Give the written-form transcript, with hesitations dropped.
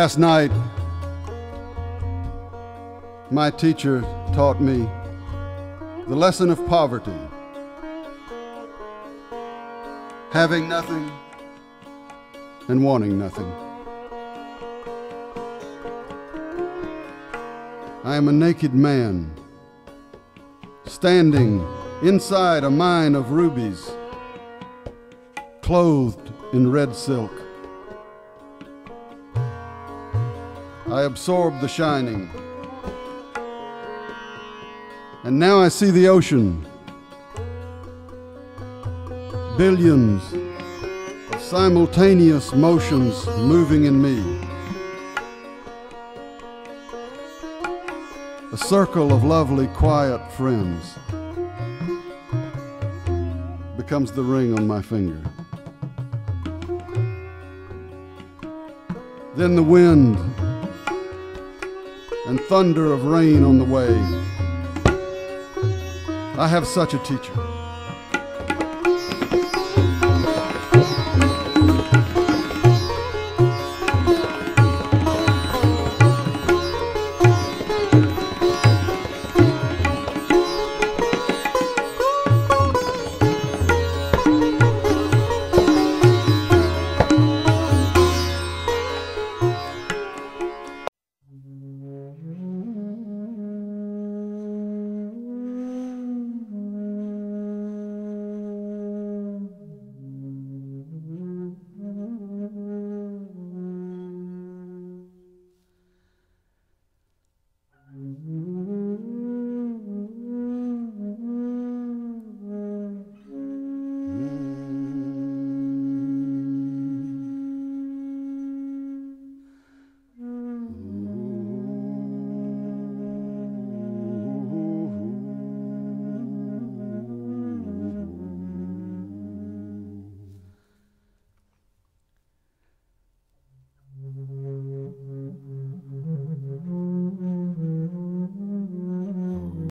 Last night, my teacher taught me the lesson of poverty. Having nothing and wanting nothing. I am a naked man, standing inside a mine of rubies, clothed in red silk. I absorb the shining, and now I see the ocean. Billions of simultaneous motions moving in me. A circle of lovely, quiet friends becomes the ring on my finger. Then the wind and thunder of rain on the way. I have such a teacher.